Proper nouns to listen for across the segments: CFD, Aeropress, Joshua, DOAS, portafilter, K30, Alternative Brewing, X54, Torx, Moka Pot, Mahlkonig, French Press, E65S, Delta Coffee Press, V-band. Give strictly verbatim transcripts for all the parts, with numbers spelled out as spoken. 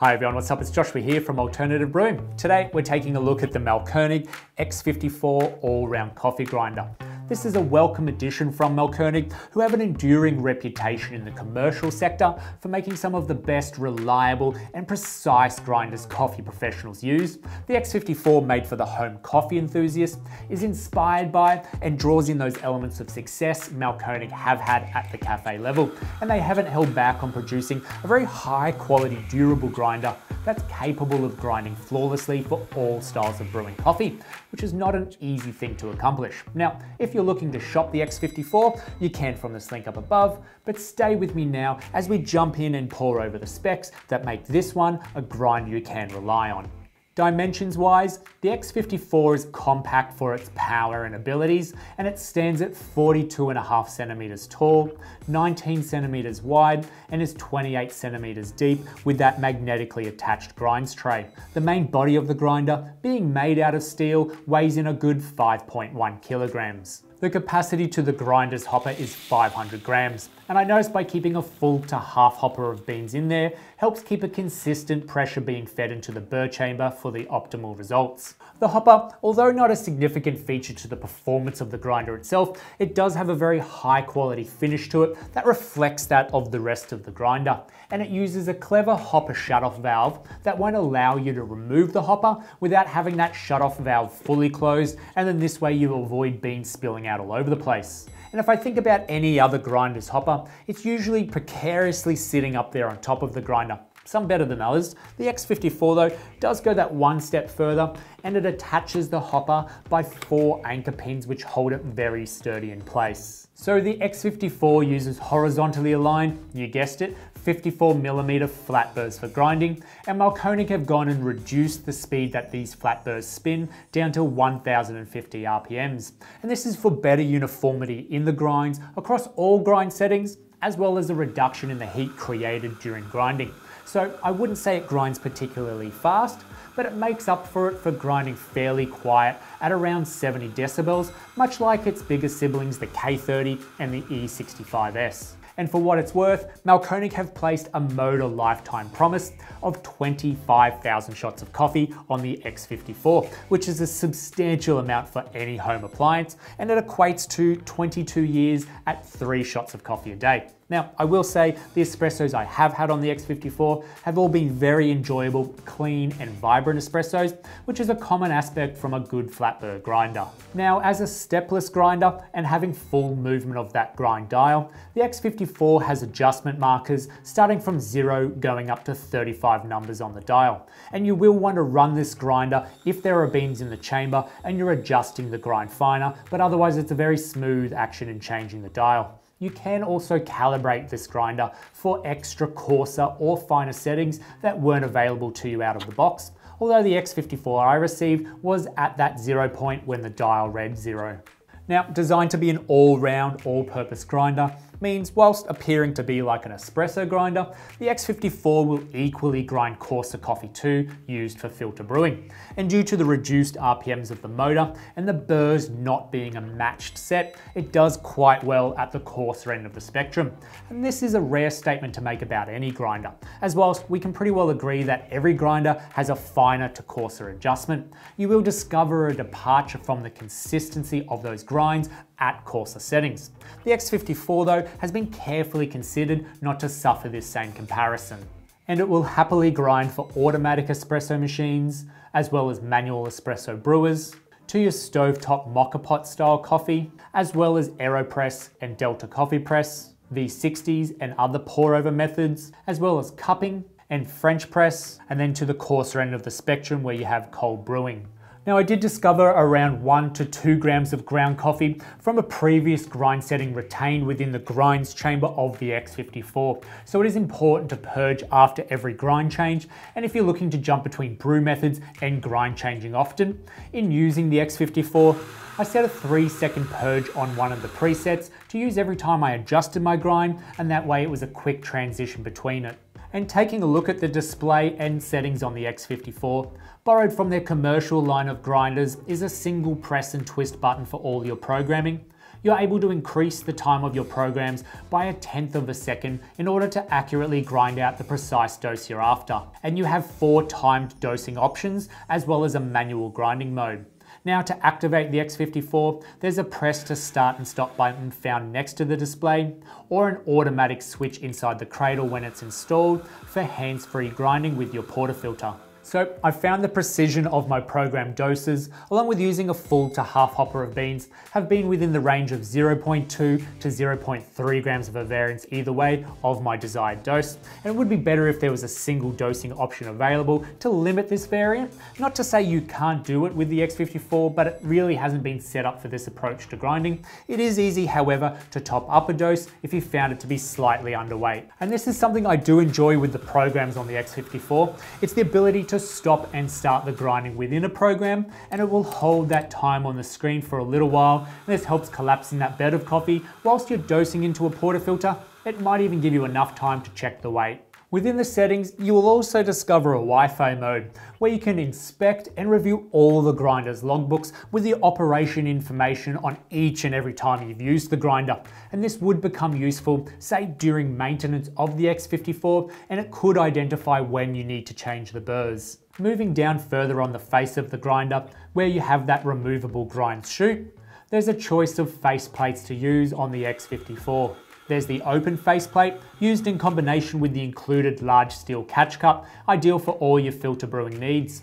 Hi everyone, what's up? It's Joshua here from Alternative Brewing. Today we're taking a look at the Mahlkonig X fifty-four all-round coffee grinder. This is a welcome addition from Mahlkonig, who have an enduring reputation in the commercial sector for making some of the best reliable and precise grinders coffee professionals use. The X fifty-four, made for the home coffee enthusiast, is inspired by and draws in those elements of success Mahlkonig have had at the cafe level, and they haven't held back on producing a very high quality, durable grinder that's capable of grinding flawlessly for all styles of brewing coffee, which is not an easy thing to accomplish. Now, if you're looking to shop the X fifty-four, you can from this link up above, but stay with me now as we jump in and pore over the specs that make this one a grinder you can rely on. Dimensions-wise, the X fifty-four is compact for its power and abilities, and it stands at forty-two and a half centimeters tall, nineteen centimeters wide, and is twenty-eight centimeters deep with that magnetically attached grinds tray. The main body of the grinder, being made out of steel, weighs in a good five point one kilograms. The capacity to the grinder's hopper is five hundred grams, and I noticed by keeping a full to half hopper of beans in there helps keep a consistent pressure being fed into the burr chamber for the optimal results. The hopper, although not a significant feature to the performance of the grinder itself, it does have a very high quality finish to it that reflects that of the rest of the grinder, and it uses a clever hopper shutoff valve that won't allow you to remove the hopper without having that shutoff valve fully closed, and then this way you avoid beans spilling out out all over the place. And if I think about any other grinder's hopper, it's usually precariously sitting up there on top of the grinder, some better than others. The X fifty-four though does go that one step further, and it attaches the hopper by four anchor pins which hold it very sturdy in place. So the X fifty-four uses horizontally aligned, you guessed it, fifty-four millimeter flat burrs for grinding, and Mahlkonig have gone and reduced the speed that these flat burrs spin down to one thousand fifty R P Ms. And this is for better uniformity in the grinds across all grind settings, as well as a reduction in the heat created during grinding. So I wouldn't say it grinds particularly fast, but it makes up for it for grinding fairly quiet at around seventy decibels, much like its bigger siblings, the K thirty and the E sixty-five S. And for what it's worth, Mahlkonig have placed a motor lifetime promise of twenty-five thousand shots of coffee on the X fifty-four, which is a substantial amount for any home appliance, and it equates to twenty-two years at three shots of coffee a day. Now, I will say the espressos I have had on the X fifty-four have all been very enjoyable, clean and vibrant espressos, which is a common aspect from a good flat burr grinder. Now, as a stepless grinder and having full movement of that grind dial, the X fifty-four has adjustment markers starting from zero going up to thirty-five numbers on the dial. And you will want to run this grinder if there are beans in the chamber and you're adjusting the grind finer, but otherwise it's a very smooth action in changing the dial. You can also calibrate this grinder for extra coarser or finer settings that weren't available to you out of the box, although the X fifty-four I received was at that zero point when the dial read zero. Now, designed to be an all-round, all-purpose grinder means whilst appearing to be like an espresso grinder, the X fifty-four will equally grind coarser coffee too, used for filter brewing. And due to the reduced R P Ms of the motor and the burrs not being a matched set, it does quite well at the coarser end of the spectrum. And this is a rare statement to make about any grinder, as whilst we can pretty well agree that every grinder has a finer to coarser adjustment, you will discover a departure from the consistency of those grinds at coarser settings. The X fifty-four though has been carefully considered not to suffer this same comparison, and it will happily grind for automatic espresso machines as well as manual espresso brewers, to your stovetop moka pot style coffee, as well as Aeropress and Delta Coffee Press, V sixties and other pour over methods, as well as cupping and French press, and then to the coarser end of the spectrum where you have cold brewing. Now, I did discover around one to two grams of ground coffee from a previous grind setting retained within the grinds chamber of the X fifty-four. So it is important to purge after every grind change. And if you're looking to jump between brew methods and grind changing often, in using the X fifty-four, I set a three second purge on one of the presets to use every time I adjusted my grind, and that way it was a quick transition between it. And taking a look at the display and settings on the X fifty-four, borrowed from their commercial line of grinders is a single press and twist button for all your programming. you're able to increase the time of your programs by a tenth of a second in order to accurately grind out the precise dose you're after. And you have four timed dosing options as well as a manual grinding mode. Now, to activate the X fifty-four, there's a press to start and stop button found next to the display, or an automatic switch inside the cradle when it's installed for hands-free grinding with your portafilter. So I found the precision of my programmed doses, along with using a full to half hopper of beans, have been within the range of zero point two to zero point three grams of a variance either way of my desired dose, and it would be better if there was a single dosing option available to limit this variant. Not to say you can't do it with the X fifty-four, but it really hasn't been set up for this approach to grinding. It is easy, however, to top up a dose if you found it to be slightly underweight. And this is something I do enjoy with the programs on the X fifty-four. It's the ability to stop and start the grinding within a program, and it will hold that time on the screen for a little while, and this helps collapse in that bed of coffee whilst you're dosing into a portafilter. It might even give you enough time to check the weight. Within the settings, you will also discover a Wi-Fi mode where you can inspect and review all the grinder's logbooks with the operation information on each and every time you've used the grinder. And this would become useful, say, during maintenance of the X fifty-four, and it could identify when you need to change the burrs. Moving down further on the face of the grinder, where you have that removable grind chute, there's a choice of face plates to use on the X fifty-four. There's the open faceplate, used in combination with the included large steel catch cup, ideal for all your filter brewing needs.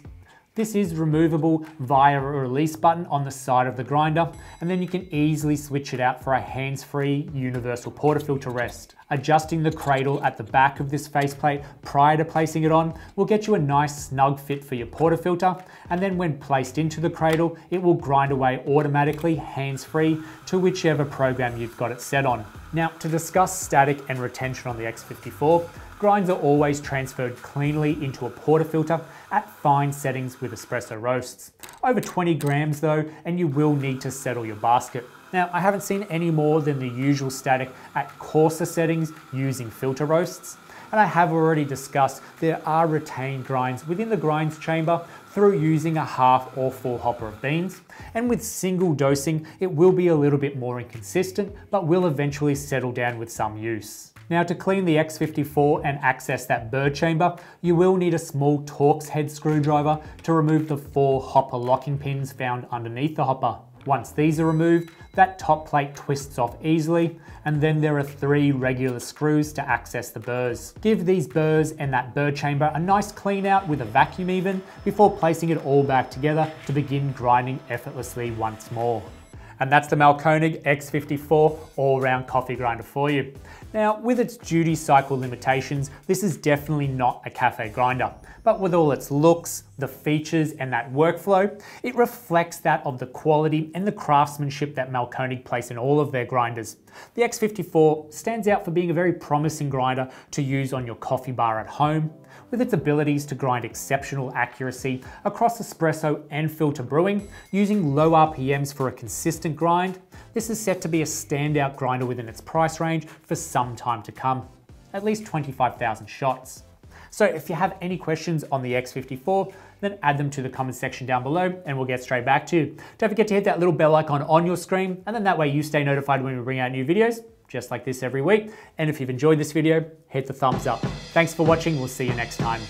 This is removable via a release button on the side of the grinder, and then you can easily switch it out for a hands-free universal portafilter rest. Adjusting the cradle at the back of this faceplate prior to placing it on will get you a nice snug fit for your portafilter, and then when placed into the cradle, it will grind away automatically, hands-free, to whichever program you've got it set on. Now, to discuss static and retention on the X fifty-four, grinds are always transferred cleanly into a portafilter at fine settings with espresso roasts. Over twenty grams though, and you will need to settle your basket. Now, I haven't seen any more than the usual static at coarser settings using filter roasts, and I have already discussed there are retained grinds within the grinds chamber through using a half or full hopper of beans, and with single dosing it will be a little bit more inconsistent, but will eventually settle down with some use. Now, to clean the X fifty-four and access that burr chamber, you will need a small Torx head screwdriver to remove the four hopper locking pins found underneath the hopper. Once these are removed, that top plate twists off easily, and then there are three regular screws to access the burrs. Give these burrs and that burr chamber a nice clean out with a vacuum even, before placing it all back together to begin grinding effortlessly once more. And that's the Mahlkonig X fifty-four all-round coffee grinder for you. Now, with its duty cycle limitations, this is definitely not a cafe grinder, but with all its looks, the features and that workflow, it reflects that of the quality and the craftsmanship that Mahlkonig place in all of their grinders. The X fifty-four stands out for being a very promising grinder to use on your coffee bar at home, with its abilities to grind exceptional accuracy across espresso and filter brewing, using low R P Ms for a consistent grind. This is set to be a standout grinder within its price range for some time to come, at least twenty-five thousand shots. So if you have any questions on the X fifty-four, then add them to the comments section down below and we'll get straight back to you. Don't forget to hit that little bell icon on your screen, and then that way you stay notified when we bring out new videos, just like this every week. And if you've enjoyed this video, hit the thumbs up. Thanks for watching, we'll see you next time.